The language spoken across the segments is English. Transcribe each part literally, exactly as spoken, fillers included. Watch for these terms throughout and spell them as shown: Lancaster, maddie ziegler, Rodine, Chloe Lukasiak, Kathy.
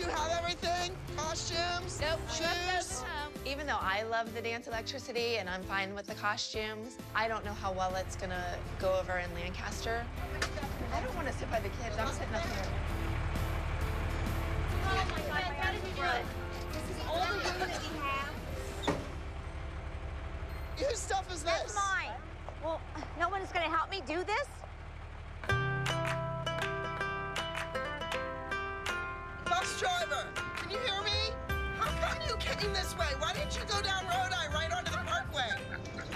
you have everything? Costumes? Nope. Shoes? Even though I love the dance electricity and I'm fine with the costumes, I don't know how well it's going to go over in Lancaster. I don't want to sit by the kids. I'm sitting up here. Oh, my God. How did you do it? This is all the room that we have. Whose stuff is this? That's mine. Well, no one is going to help me do this? Bus driver, can you hear me? How come you came this way? Why didn't you go down Rodine right onto the parkway?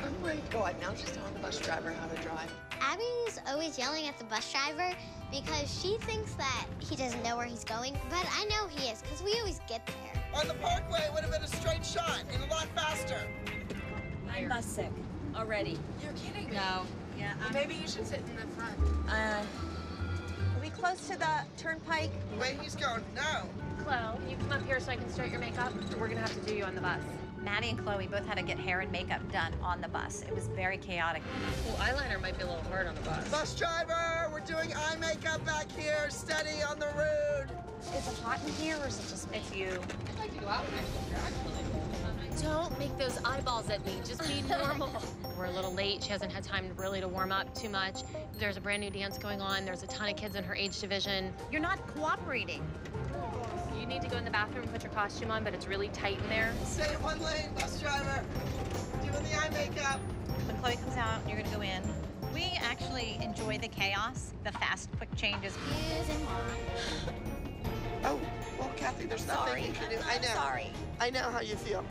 Oh, my God. Now she's telling the bus driver how to drive. Abby's always yelling at the bus driver because she thinks that he doesn't know where he's going, but I know he is because we always get there. On the parkway, it would have been a straight shot and a lot faster. I'm bus sick already. You're kidding me. No. Yeah, well, maybe you should sit in the front. Uh... Close to the turnpike. The way he's going, no. Chloe, can you come up here so I can start your makeup? We're gonna have to do you on the bus. Maddie and Chloe both had to get hair and makeup done on the bus. It was very chaotic. Well, eyeliner might be a little hard on the bus. Bus driver, we're doing eye makeup back here, steady on the road. Is it hot in here or is it just me? It's you. I'd like to go out with you. Don't make those eyeballs at me. Just be normal. We're a little late. She hasn't had time really to warm up too much. There's a brand new dance going on. There's a ton of kids in her age division. You're not cooperating. You need to go in the bathroom and put your costume on, but it's really tight in there. Stay in one lane, bus driver. Doing the eye makeup. When Chloe comes out, you're gonna go in. We actually enjoy the chaos, the fast, quick changes. Oh, well, Kathy, there's nothing you can do. I know. Sorry. I know how you feel.